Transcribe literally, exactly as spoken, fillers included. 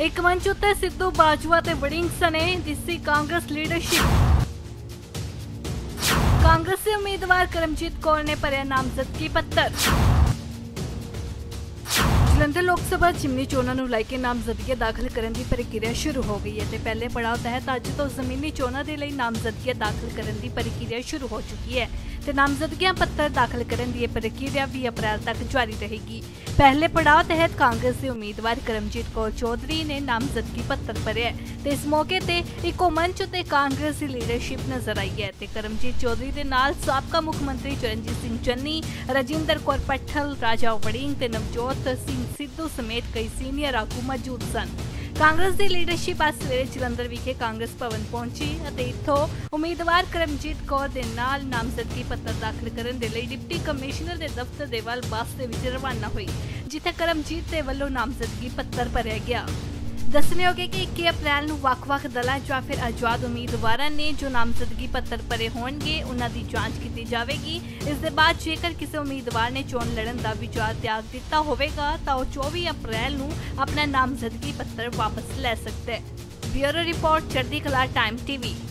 एक मंच उत्ते सिद्धू बाजवा ते वडिंग सने जिसी कांग्रेस लीडरशिप। कांग्रेसी उम्मीदवार करमजीत कौर ने भरया नामजदगी पत्र। जलंधर लोकसभा चिमनी चोणों नूं लई के नामजदगी दाखिल करने की प्रक्रिया शुरू हो गई है ते पहले पड़ाव तहत अज तो जमीनी चोणों के लिए नामजदगी दाखिल करने की प्रक्रिया शुरू हो चुकी है ते नामजदगियां पत्र दाखिल करने की प्रक्रिया भी अप्रैल तक जारी रहेगी। पहले पड़ाव तहत कांग्रेस के उम्मीदवार करमजीत कौर चौधरी ने नामजदगी पत्र भरया ते इस मौके ते इको मंच ते कांग्रेस की लीडरशिप नजर आई है ते करमजीत चौधरी के नाल साबका मुख्यमंत्री चरणजीत सिंह चन्नी, रजिंदर कौर पटेल, राजा वडिंग ते नवजोत सिंह सिद्धू समेत कई सीनियर आगू मौजूद सन। कांग्रेस की लीडरशिप आज सवेरे जलंधर विखे कांग्रेस भवन पहुंची और इत्थों उम्मीदवार करमजीत कौर के नाल नामजदगी पत्र दाखिल करने के लिए डिप्टी कमिश्नर के दफ्तर के वाल बस से रवाना हुई, जिथे करमजीत के वालों नामजदगी पत्र भरया गया। दसने होगी कि इक्की अप्रैल को वख-वख दलों या फिर आजाद उम्मीदवार ने जो नामजदगी पत्र भरे होंगे उनकी जांच की जाएगी। इसके बाद जेकर किसी उम्मीदवार ने चोन लड़न का विचार त्याग दिता होगा तो वह चौबीस अप्रैल को अपना नामजदगी पत्र वापस ले सकता है। Bureau report Chardikla time TV.